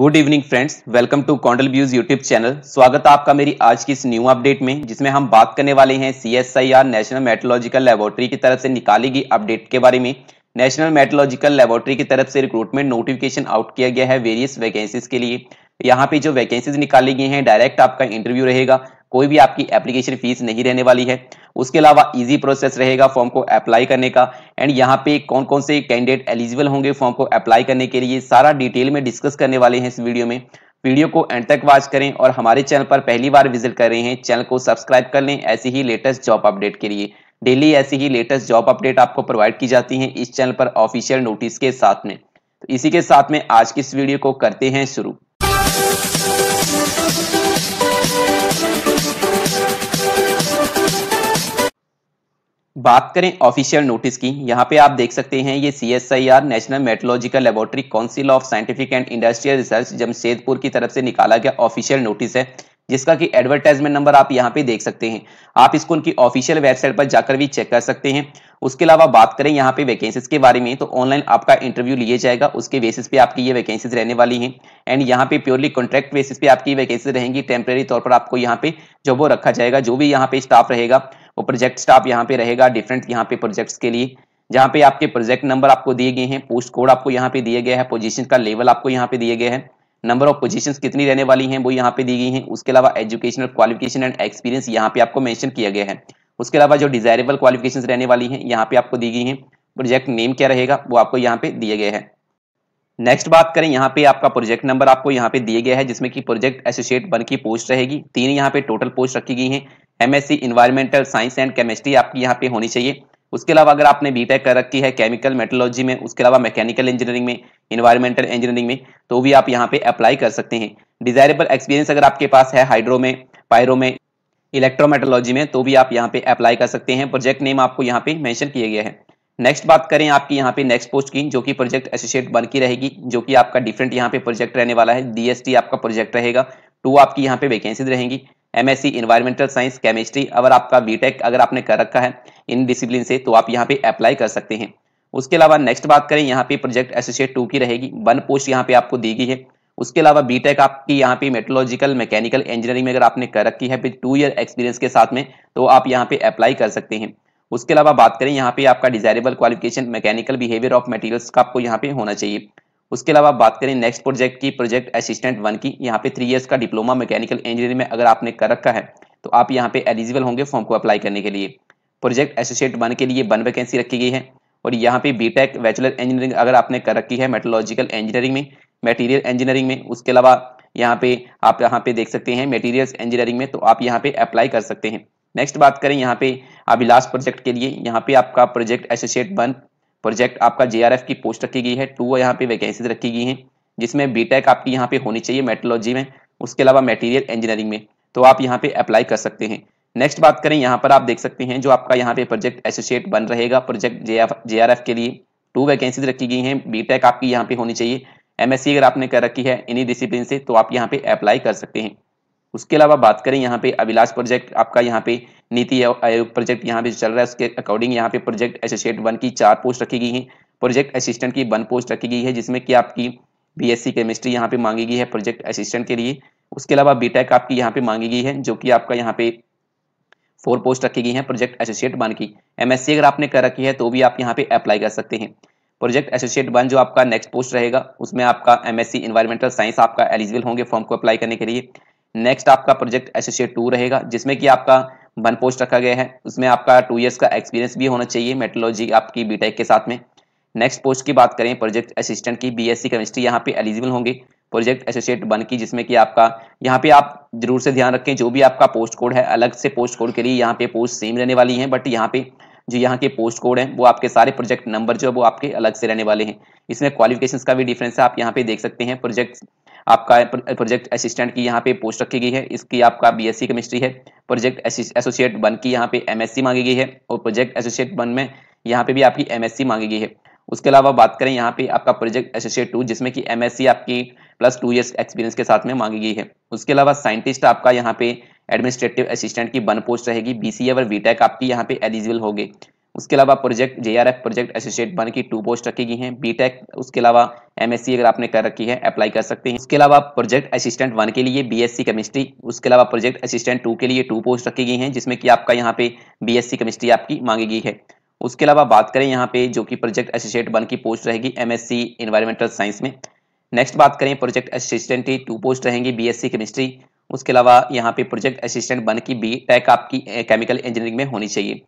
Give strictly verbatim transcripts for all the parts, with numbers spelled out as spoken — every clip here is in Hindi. Good evening friends, welcome to Kondal views YouTube channel. स्वागत है आपका मेरी आज की इस न्यू अपडेट में, जिसमें हम बात करने वाले हैं सीएसआईआर नेशनल मेटलॉजिकल लेबोरेटरी की तरफ से निकाली गई अपडेट के बारे में। नेशनल मेटलॉजिकल लेबोरेटरी की तरफ से रिक्रूटमेंट नोटिफिकेशन आउट किया गया है वेरियस वैकेंसीज के लिए। यहाँ पे जो वैकेंसीज निकाली गई हैं, डायरेक्ट आपका इंटरव्यू रहेगा, कोई भी आपकी एप्लीकेशन फीस नहीं रहने वाली है। उसके अलावा इजी प्रोसेस रहेगा फॉर्म को अप्लाई करने का, एंड यहाँ पे कौन कौन से कैंडिडेट एलिजिबल होंगे फॉर्म को अप्लाई करने के लिए, सारा डिटेल में डिस्कस करने वाले हैं इस वीडियो में। वीडियो को एंड तक वॉच करें, और हमारे चैनल पर पहली बार विजिट कर रहे हैं चैनल को सब्सक्राइब कर लें ऐसी ही लेटेस्ट जॉब अपडेट के लिए। डेली ऐसी ही लेटेस्ट जॉब अपडेट आपको प्रोवाइड की जाती है इस चैनल पर ऑफिशियल नोटिस के साथ में। तो इसी के साथ में आज की इस वीडियो को करते हैं शुरू। बात करें ऑफिशियल नोटिस की, यहाँ पे आप देख सकते हैं ये CSIR national metallurgical laboratory council of scientific and industrial research Jamshedpur की तरफ से निकाला गया ऑफिशियल नोटिस है, जिसका कि एडवर्टाइजमेंट नंबर आप यहाँ पे देख सकते हैं। आप इसको उनकी ऑफिशियल वेबसाइट पर जाकर भी चेक कर सकते हैं। उसके अलावा बात करें यहाँ पे वैकेंसीज के बारे में, तो ऑनलाइन आपका इंटरव्यू लिए जाएगा, उसके बेसिस पे आपकी ये वैकेंसीज रहने वाली हैं, एंड यहाँ पे प्योरली कॉन्ट्रैक्ट बेसिस पे आपकी वैकेंसीज रहेंगी। टेम्प्रेरी तौर पर आपको यहाँ पे जो वो रखा जाएगा, जो भी यहाँ पे स्टाफ रहेगा वो प्रोजेक्ट स्टाफ यहाँ पे रहेगा डिफरेंट यहाँ पे प्रोजेक्ट्स के लिए, जहाँ पे आपके प्रोजेक्ट नंबर आपको दिए गए हैं, पोस्ट कोड आपको यहाँ पे दिया गया है, पोजीशन का लेवल आपको यहाँ पे दिया गया है, नंबर ऑफ पोजीशंस कितनी रहने वाली हैं वो यहाँ पे दी गई हैं। उसके अलावा एजुकेशनल क्वालिफिकेशन एंड एक्सपीरियंस यहाँ पे आपको मेंशन किया गया है। उसके अलावा जो डिजायरेबल क्वालिफिकेशंस रहने वाली हैं यहाँ पे आपको दी गई हैं। प्रोजेक्ट नेम क्या रहेगा वो आपको यहाँ पे दिया गया है। नेक्स्ट बात करें, यहाँ पे आपका प्रोजेक्ट नंबर आपको यहाँ पे दिया गया है, जिसमें कि प्रोजेक्ट एसोसिएट वन की पोस्ट रहेगी। तीन यहाँ पे टोटल पोस्ट रखी गई हैं। MSc environmental science and chemistry आपकी यहाँ पे होनी चाहिए। उसके अलावा अगर आपने बीटेक कर रखी है केमिकल मेटलॉजी में, उसके अलावा मैकेनिकल इंजीनियरिंग में, इन्वायरमेंटल इंजीनियरिंग में, तो भी आप यहाँ पे अप्लाई कर सकते हैं। डिजायरेबल एक्सपीरियंस अगर आपके पास है हाइड्रो में, पायरो में, इलेक्ट्रोमेटोलॉजी में, तो भी आप यहाँ पे अप्लाई कर सकते हैं। प्रोजेक्ट नेम आपको यहाँ पे मेंशन किया गया है। नेक्स्ट बात करें आपकी यहाँ पे नेक्स्ट पोस्ट की, जो कि प्रोजेक्ट एसोसिएट वन की रहेगी, जो कि आपका डिफरेंट यहाँ पे प्रोजेक्ट रहने वाला है। डीएसटी आपका प्रोजेक्ट रहेगा। टू आपकी यहाँ पे वैकेंसीज रहेंगी। एमएससी इन्वायरमेंटल साइंस केमिस्ट्री, अगर आपका बीटेक अगर आपने कर रखा है इन डिसिप्लिन से, तो आप यहाँ पे अप्लाई कर सकते हैं। उसके अलावा नेक्स्ट बात करें यहाँ पे प्रोजेक्ट एसोसिएट टू की रहेगी। वन पोस्ट यहाँ पे आपको दी गई है। उसके अलावा बीटेक आपकी यहाँ पे मेटलॉजिकल मैकेनिकल इंजीनियरिंग में अगर आपने कर रखी है फिर टू ईयर एक्सपीरियंस के साथ में, तो आप यहाँ पे अप्लाई कर सकते हैं। उसके अलावा बात करें यहाँ पे आपका desirable qualification mechanical behaviour of materials का आपको यहाँ पे होना चाहिए। उसके अलावा बात करें नेक्स्ट प्रोजेक्ट की, प्रोजेक्ट असिस्टेंट वन की, यहाँ पे थ्री इयर्स का डिप्लोमा मैकेनिकल इंजीनियरिंग में अगर आपने कर रखा है तो आप यहाँ पे एलिजिबल होंगे फॉर्म को अप्लाई करने के लिए। प्रोजेक्ट एसोसिएट वन के लिए वन वैकेंसी रखी गई है। और यहाँ पे बीटेक बैचलर इंजीनियरिंग अगर आपने कर रखी है मेटोलॉजिकल इंजीनियरिंग में, मटीरियल इंजीनियरिंग में, उसके अलावा यहाँ पे आप यहाँ पे देख सकते हैं मटीरियल्स इंजीनियरिंग में, तो आप यहाँ पे अप्लाई कर सकते हैं। नेक्स्ट बात करें यहाँ पे अभिलाष प्रोजेक्ट के लिए, यहाँ पे आपका प्रोजेक्ट एसोसिएट वन प्रोजेक्ट आपका जेआरएफ की पोस्ट रखी गई है। टू यहाँ पे वैकेंसीज रखी गई हैं, जिसमें बीटेक आपकी यहाँ पे होनी चाहिए मेटोलॉजी में, उसके अलावा मटेरियल इंजीनियरिंग में, तो आप यहाँ पे अप्लाई कर सकते हैं। नेक्स्ट बात करें यहाँ पर आप देख सकते हैं जो आपका यहाँ पे प्रोजेक्ट एसोसिएट वन रहेगा प्रोजेक्ट जेआरएफ के लिए टू वैकेंसीज रखी गई हैं। बीटेक आपकी यहाँ पे होनी चाहिए। एमएससी अगर आपने कर रखी है इन्हीं डिसिप्लिन से, तो आप यहाँ पे अप्लाई कर सकते हैं। उसके अलावा बात करें यहाँ पे अभिलाष प्रोजेक्ट आपका यहाँ पे नीति आयोग प्रोजेक्ट यहाँ पे चल रहा है, उसके अकॉर्डिंग यहाँ पे प्रोजेक्ट एसोसिएट वन की चार पोस्ट रखी गई हैं। प्रोजेक्ट असिस्टेंट की वन पोस्ट रखी गई है, जिसमें कि आपकी बीएससी केमिस्ट्री यहाँ पे मांगी गई है प्रोजेक्ट असिस्टेंट के लिए। उसके अलावा बीटेक आपकी यहाँ पे मांगी गई है, जो कि आपका यहाँ पे फोर पोस्ट रखी गई है प्रोजेक्ट एसोसिएट वन की। एमएससी अगर आपने कर रखी है तो भी आप यहाँ पे अप्लाई कर सकते हैं। प्रोजेक्ट एसोसिएट वन जो आपका नेक्स्ट पोस्ट रहेगा, उसमें आपका एमएससी इन्वायरमेंटल साइंस आपका एलिजिबल होंगे फॉर्म को अप्लाई करने के लिए। नेक्स्ट आपका प्रोजेक्ट एसोसिएट टू रहेगा, जिसमें कि आपका वन पोस्ट रखा गया है। उसमें आपका टू इयर्स का एक्सपीरियंस भी होना चाहिए मेटोलॉजी आपकी बीटेक के साथ में। नेक्स्ट पोस्ट की बात करें प्रोजेक्ट असिस्टेंट की, बीएससी केमिस्ट्री यहाँ पे एलिजिबल होंगे प्रोजेक्ट एसोसिएट वन की, जिसमें कि आपका यहाँ पे आप जरूर से ध्यान रखें जो भी आपका पोस्ट कोड है, अलग से पोस्ट कोड के लिए यहाँ पे पोस्ट सेम रहने वाली है, बट यहाँ पे जो यहाँ के पोस्ट कोड हैं वो आपके सारे प्रोजेक्ट नंबर जो है वो आपके अलग से रहने वाले हैं। इसमें क्वालिफिकेशंस का भी डिफरेंस है, आप यहाँ पे देख सकते हैं। प्रोजेक्ट आपका प्रोजेक्ट असिस्टेंट की यहाँ पे पोस्ट रखी गई है, इसकी आपका बीएससी केमिस्ट्री है। प्रोजेक्ट एसोसिएट वन की यहाँ पे एमएससी मांगी गई है, और प्रोजेक्ट एसोसिएट वन में यहाँ पे भी आपकी एमएससी मांगी गई है। उसके अलावा बात करें यहाँ पे आपका प्रोजेक्ट एसोसिएट टू, जिसमें कि एमएससी आपकी प्लस टू ईयर्स एक्सपीरियंस के साथ में मांगी गई है। उसके अलावा साइंटिस्ट आपका यहाँ पे एडमिनिस्ट्रेटिव असिस्टेंट की वन पोस्ट रहेगी। बीसी और बीटेक आपकी यहाँ पे एलिजिबल होंगे। उसके अलावा project JRF project associate one की टू पोस्ट रखी गई हैं। बीटेक, उसके अलावा एमएससी अगर आपने कर रखी है अप्लाई कर सकते हैं। उसके अलावा प्रोजेक्ट असिस्टेंट वन के लिए बीएससी केमिस्ट्री, उसके अलावा प्रोजेक्ट असिस्टेंट टू के लिए टू पोस्ट रखी गई हैं जिसमें कि आपका यहाँ पे बीएससी केमिस्ट्री आपकी मांगी गई है। उसके अलावा बात करें यहाँ पे जो कि प्रोजेक्ट एसोसिएट वन की पोस्ट रहेगी एमएससी एनवायरमेंटल साइंस में। नेक्स्ट बात करें प्रोजेक्ट असिस्टेंट की टू पोस्ट रहेंगी बीएससी केमिस्ट्री। उसके अलावा यहाँ पे प्रोजेक्ट असिस्टेंट वन की बी टेक आपकी केमिकल इंजीनियरिंग में होनी चाहिए।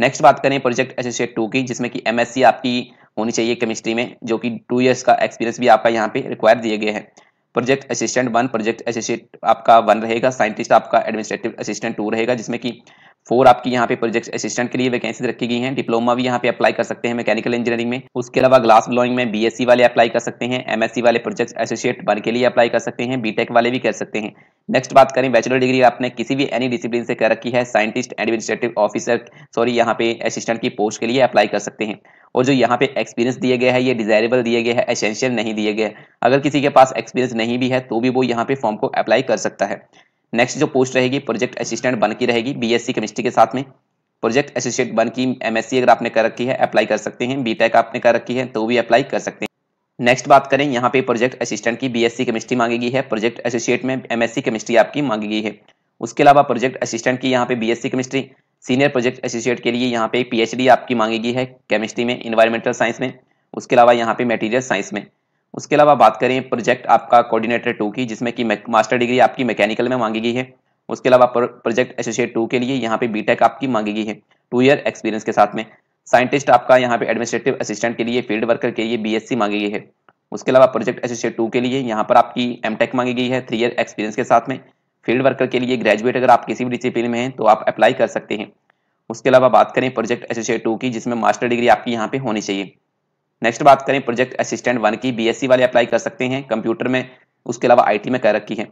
नेक्स्ट बात करें प्रोजेक्ट एसोसिएट टू की जिसमें कि एमएससी आपकी होनी चाहिए केमिस्ट्री में, जो कि टू इयर्स का एक्सपीरियंस भी आपका यहाँ पे रिक्वायर दिए गए हैं। Project assistant one project associate आपका वन रहेगा, साइंटिस्ट आपका एडमिनिस्ट्रेटिव असिस्टेंट टू रहेगा जिसमें कि फोर आपकी यहाँ पे प्रोजेक्ट असिस्टेंट के लिए वैकेंसी रखी गई हैं। डिप्लोमा भी यहाँ पे अप्लाई कर सकते हैं मैकेनिकल इंजीनियरिंग में। उसके अलावा ग्लास ब्लोइंग में बीएससी वाले अप्लाई कर सकते हैं, एमएससी वाले प्रोजेक्ट एसोसिएट वन के लिए अप्लाई कर सकते हैं, बीटेक वाले भी कर सकते हैं। नेक्स्ट बात करें बैचलर डिग्री आपने किसी भी एनी डिसिप्लिन से कर रखी है साइंटिस्ट एडमिनिस्ट्रेटिव ऑफिसर सॉरी यहाँ पे असिस्टेंट की पोस्ट के लिए अप्लाई कर सकते हैं। और जो यहाँ पे एक्सपीरियंस दिए गए है ये डिजायरेबल दिए गए हैं, एसेंशियल नहीं दिए गए। अगर किसी के पास एक्सपीरियंस नहीं भी है तो भी वो यहाँ पे फॉर्म को अप्लाई कर सकता है। नेक्स्ट जो पोस्ट रहेगी प्रोजेक्ट असिस्टेंट वन की रहेगी बीएससी केमिस्ट्री के साथ में। प्रोजेक्ट एसोसिएट वन की एमएससी अगर आपने कर रखी है अप्लाई कर सकते हैं, बीटेक आपने कर रखी है तो भी अप्लाई कर सकते हैं। नेक्स्ट बात करें यहाँ पे प्रोजेक्ट असिस्टेंट की बीएससी केमिस्ट्री मांगी गई है, प्रोजेक्ट एसोसिएट में एमएससी केमिस्ट्री आपकी मांगी गई है। उसके अलावा प्रोजेक्ट असिस्टेंट की यहाँ पे BSc chemistry, senior project associate के लिए यहाँ पे पीएचडी आपकी मांगी गई है केमिस्ट्री में, इन्वायरमेंटल साइंस में, उसके अलावा यहाँ पे मटेरियल साइंस में। उसके अलावा बात करें प्रोजेक्ट आपका कोऑर्डिनेटर टू की जिसमें कि मास्टर डिग्री आपकी मैकेनिकल में मांगी गई है। उसके अलावा प्रोजेक्ट एसोसिएट टू के लिए यहाँ पे बीटेक आपकी मांगी गई है टू ईयर एक्सपीरियंस के साथ में। साइंटिस्ट आपका यहाँ पे एडमिनिस्ट्रेटिव असिस्टेंट के लिए फील्ड वर्कर के लिए बीएससी मांगी गई है। उसके अलावा प्रोजेक्ट एसोसिएट टू के लिए यहाँ पर आपकी एमटेक मांगी गई है थ्री ईयर एक्सपीरियंस के साथ में। फील्ड वर्कर के लिए ग्रेजुएट अगर आप किसी भी डिसिप्लिन में हैं तो आप अप्लाई कर सकते हैं। उसके अलावा बात करें प्रोजेक्ट एसोसिएट टू की जिसमें मास्टर डिग्री आपकी यहाँ पे होनी चाहिए। नेक्स्ट बात करें प्रोजेक्ट असिस्टेंट वन की बीएससी वाले अप्लाई कर सकते हैं कंप्यूटर में, उसके अलावा आईटी में कर रखी है।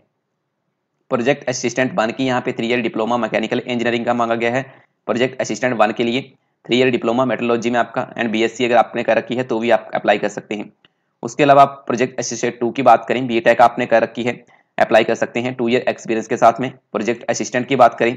प्रोजेक्ट असिस्टेंट वन की यहाँ पे three year diploma mechanical engineering का मांगा गया है। प्रोजेक्ट असिस्टेंट वन के लिए थ्री ईयर डिप्लोमा मेटलॉजी में आपका एंड बीएससी अगर आपने कर रखी है तो भी आप अप्लाई कर सकते हैं। उसके अलावा प्रोजेक्ट असिस्टेंट टू की बात करें बीटेक आपने कर रखी है अप्लाई कर सकते हैं टू ईयर एक्सपीरियंस के साथ में। प्रोजेक्ट असिस्टेंट की बात करें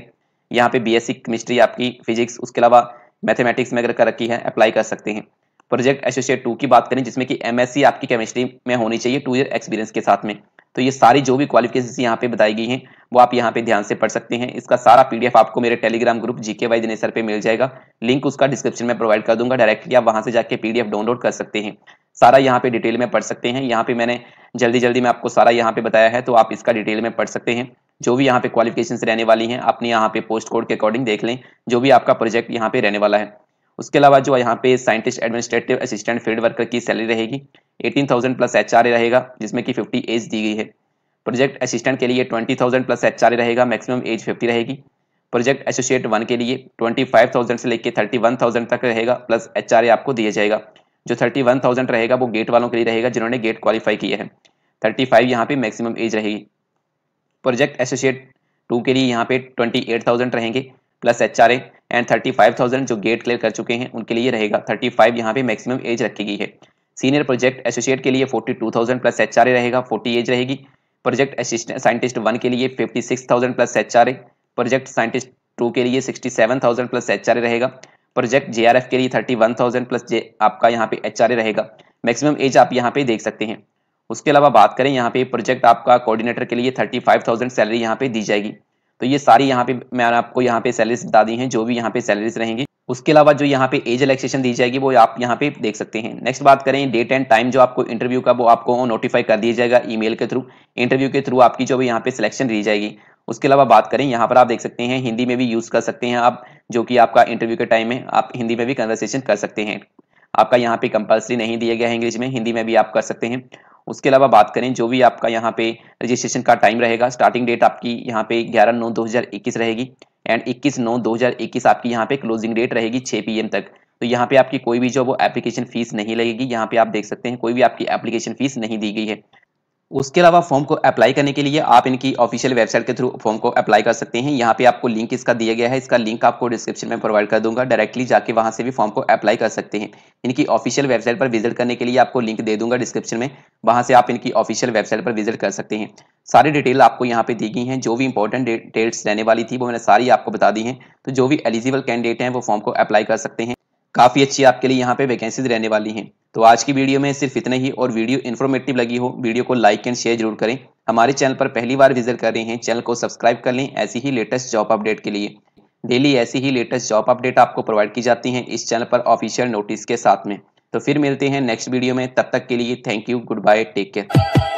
यहाँ पे बीएससी केमिस्ट्री आपकी फिजिक्स उसके अलावा मैथमेटिक्स में अगर कर रखी है अप्लाई कर सकते हैं। प्रोजेक्ट एसोसिएट टू की बात करें जिसमें कि एमएससी आपकी केमिस्ट्री में होनी चाहिए टू ईयर एक्सपीरियंस के साथ में। तो ये सारी जो भी क्वालिफिकेशन यहाँ पे बताई गई हैं वो आप यहाँ पे ध्यान से पढ़ सकते हैं। इसका सारा पीडीएफ आपको मेरे टेलीग्राम ग्रुप जीके वाई दिनेसर पे मिल जाएगा, लिंक उसका डिस्क्रिप्शन में प्रोवाइड कर दूंगा। डायरेक्टली आप वहाँ से जाके पीडीएफ डाउनलोड कर सकते हैं, सारा यहाँ पे डिटेल में पढ़ सकते हैं। यहाँ पे मैंने जल्दी जल्दी में आपको सारा यहाँ पे बताया है तो आप इसका डिटेल में पढ़ सकते हैं। जो भी यहाँ पे क्वालिफिकेशन रहने वाली है अपने यहाँ पे पोस्ट कोड के अकॉर्डिंग देख लें जो भी आपका प्रोजेक्ट यहाँ पे रहने वाला है। उसके अलावा जो यहाँ पे scientist administrative assistant field worker की सैलरी रहेगी अठारह हज़ार प्लस एचआरए रहेगा जिसमें कि पचास एज दी गई है। प्रोजेक्ट असिस्टेंट के लिए बीस हज़ार प्लस एचआरए रहेगा, मैक्सिमम एज पचास रहेगी। प्रोजेक्ट एसोसिएट वन के लिए पच्चीस हज़ार से लेकर इकतीस हज़ार तक रहेगा प्लस एचआरए आपको दिया जाएगा। जो इकतीस हज़ार रहेगा वो गेट वालों के लिए रहेगा जिन्होंने गेट क्वालिफाई किया है, पैंतीस यहाँ पे मैक्सिमम एज रहेगी। प्रोजेक्ट एसोसिएट टू के लिए यहाँ पे अट्ठाईस हज़ार रहेंगे प्लस एचआरए एंड पैंतीस हज़ार जो गेट क्लियर कर चुके हैं उनके लिए रहेगा। पैंतीस यहाँ पे मैक्सिमम एज रखी गई है। सीनियर प्रोजेक्ट एसोसिएट के लिए बयालीस हज़ार प्लस एचआरए रहेगा, चालीस एज रहेगी। प्रोजेक्ट असिस्टेंट साइंटिस्ट वन के लिए छप्पन हज़ार plus HRA, project scientist two के लिए सड़सठ हज़ार प्लस एचआरए रहेगा। प्रोजेक्ट जेआरएफ के लिए इकतीस हज़ार प्लस जे आपका यहाँ पे एचआरए रहेगा, मैक्सिमम एज आप यहाँ पे देख सकते हैं। उसके अलावा बात करें यहाँ पे प्रोजेक्ट आपका कोऑर्डिनेटर के लिए पैंतीस हज़ार सैलरी यहाँ पे दी जाएगी। तो ये सारी यहाँ पे मैंने आपको यहाँ पे सैलरीज बता दी हैं जो भी यहाँ पे सैलरीज रहेंगी। उसके अलावा जो यहाँ पे एज रिलैक्सेशन दी जाएगी वो आप यहाँ पे देख सकते हैं। नेक्स्ट बात करें डेट एंड टाइम जो आपको इंटरव्यू का वो आपको नोटिफाई कर दिया जाएगा ईमेल के थ्रू। इंटरव्यू के थ्रू आपकी जो भी यहाँ पे सिलेक्शन दी जाएगी। उसके अलावा बात करें यहाँ पर आप देख सकते हैं हिंदी में भी यूज कर सकते हैं आप, जो कि आपका इंटरव्यू के टाइम में आप हिंदी में भी कन्वर्सेशन कर सकते हैं। आपका यहाँ पे कंपल्सरी नहीं दिया गया है इंग्लिश में, हिंदी में भी आप कर सकते हैं। उसके अलावा बात करें जो भी आपका यहाँ पे रजिस्ट्रेशन का टाइम रहेगा, स्टार्टिंग डेट आपकी यहाँ पे ग्यारह नौ दो हज़ार इक्कीस रहेगी एंड इक्कीस नौ दो हज़ार इक्कीस आपकी यहाँ पे क्लोजिंग डेट रहेगी छह पीएम तक। तो यहाँ पे आपकी कोई भी जो वो एप्लीकेशन फीस नहीं लगेगी, यहाँ पे आप देख सकते हैं कोई भी आपकी एप्लीकेशन फीस नहीं दी गई है। उसके अलावा फॉर्म को अप्लाई करने के लिए आप इनकी ऑफिशियल वेबसाइट के थ्रू फॉर्म को अप्लाई कर सकते हैं। यहाँ पे आपको लिंक इसका दिया गया है, इसका लिंक आपको डिस्क्रिप्शन में प्रोवाइड कर दूंगा, डायरेक्टली जाके वहाँ से भी फॉर्म को अप्लाई कर सकते हैं। इनकी ऑफिशियल वेबसाइट पर विजिट करने के लिए आपको लिंक दे दूंगा डिस्क्रिप्शन में, वहाँ से आप इनकी ऑफिशियल वेबसाइट पर विजिट कर सकते हैं। सारी डिटेल आपको यहाँ पे दी गई हैं, जो भी इंपॉर्टेंट डिटेल्स रहने वाली थी वो मैंने सारी आपको बता दी हैं। तो जो भी एलिजिबल कैंडिडेट हैं वो फॉर्म को अप्लाई कर सकते हैं। काफ़ी अच्छी आपके लिए यहाँ पे वैकेंसीज रहने वाली हैं। तो आज की वीडियो में सिर्फ इतने ही, और वीडियो इन्फॉर्मेटिव लगी हो वीडियो को लाइक एंड शेयर जरूर करें। हमारे चैनल पर पहली बार विजिट कर रहे हैं चैनल को सब्सक्राइब कर लें ऐसी ही लेटेस्ट जॉब अपडेट के लिए। डेली ऐसी ही लेटेस्ट जॉब अपडेट आपको प्रोवाइड की जाती हैं इस चैनल पर ऑफिशियल नोटिस के साथ में। तो फिर मिलते हैं नेक्स्ट वीडियो में, तब तक के लिए thank you, good bye, take care.